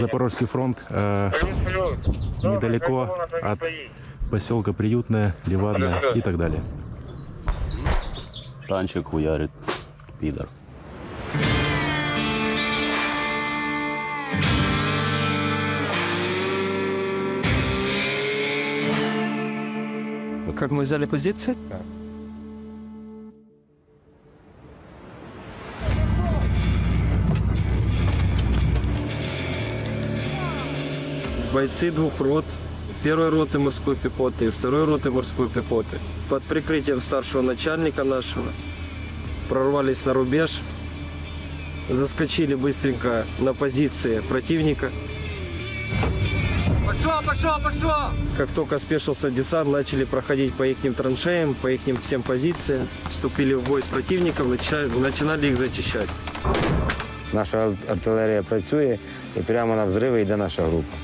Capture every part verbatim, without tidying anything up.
Запорожский фронт, э, недалеко от поселка Приютное, Левадное и так далее. Танчик хуярит, пидор. Как мы взяли позиции? Да. Бойцы двух рот, первой роты морской пехоты и второй роты морской пехоты, под прикрытием старшего начальника нашего, прорвались на рубеж, заскочили быстренько на позиции противника. Пошел, пошел, пошел! Как только спешился десант, начали проходить по их траншеям, по их всем позициям, вступили в бой с противником, начинали их зачищать. Наша артилерія працює і прямо на взриви йде наша група.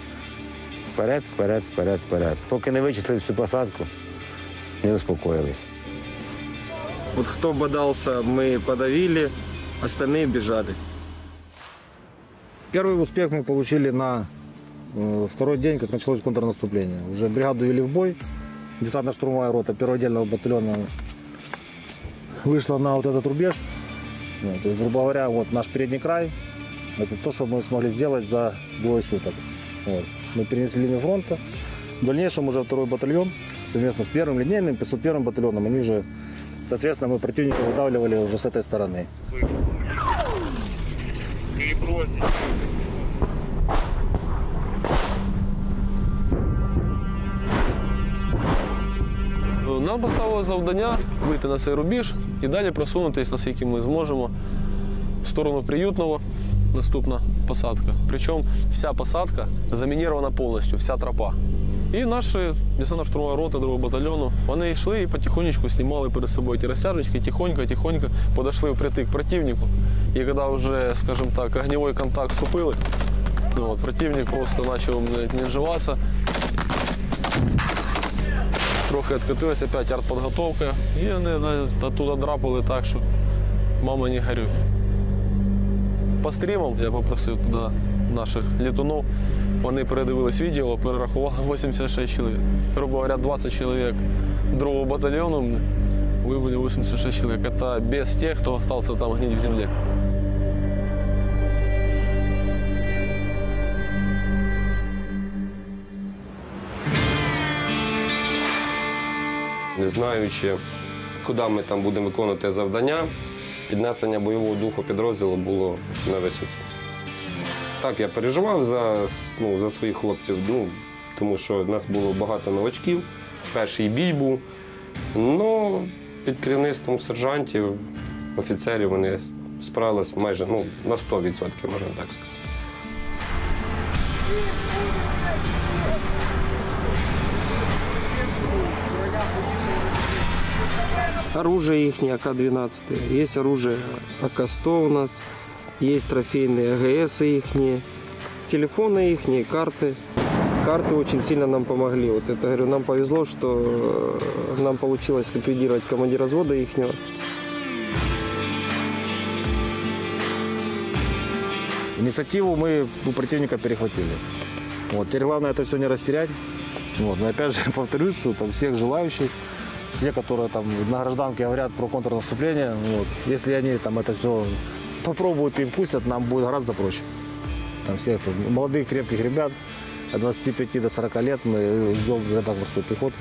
Вперед, вперед, вперед, вперед. Поки не вичислили всю посадку, не успокоились. Вот кто бодался, мы подавили, остальные бежали. Первый успех мы получили на второй день, как началось контрнаступление. Уже бригаду вели в бой. Десантно-штурмовая рота первого отдельного батальона вышла на вот этот рубеж. Ну, то есть, грубо говоря, вот наш передний край, это то, что мы смогли сделать за двое суток. Вот. Мы перенесли линию фронта. В дальнейшем уже второй батальон совместно с первым линейным, пятьсот первым батальоном, они же, соответственно, мы противника выдавливали уже с этой стороны. Нам поставило завдання вийти на цей рубіж і далі просунутися, наскільки ми зможемо, в сторону Приютного. Наступна посадка. Причем вся посадка заминирована полностью, вся тропа. И наши десантно-штурмовая рота другого батальону, они шли и потихонечку снимали перед собой эти растяжечки, тихонько-тихонько подошли впритык к противнику. И когда уже, скажем так, огневой контакт вступили, ну, вот, противник просто начал наживаться. Трохи откатилась опять артподготовка, и они оттуда драпали так, что мама не горюй. По стрімам я попросив туди наших літунів, вони передивились відео, перерахували вісімдесят шість чоловік. Грубо говоря, двадцять чоловік другого батальйону вибили вісімдесят шість чоловік. Це без тих, хто залишився там гнити в землі. Не знаючи, куди ми там будемо виконувати завдання, піднесення бойового духу підрозділу було на висоті. Так, я переживав за, ну, за своїх хлопців, ну, тому що в нас було багато новачків, перший бій був. Но під керівництвом сержантів, офіцерів вони справились майже, ну, на сто відсотків, можна так сказати. Оружие их не А К двенадцать, есть оружие А К сто у нас, есть трофейные А Г С их, телефоны их, карты. Карты очень сильно нам помогли. Вот это, говорю, нам повезло, что нам получилось ликвидировать командира взвода их. Инициативу мы у противника перехватили. Вот. Теперь главное это все не растерять. Вот. Но опять же повторюсь, что там всех желающих, все, которые там на гражданке говорят про контрнаступление, вот, если они там это все попробуют и вкусят, нам будет гораздо проще. Там всех там, молодых, крепких ребят, от двадцати пяти до сорока лет мы ждем в рядах морской пехоты.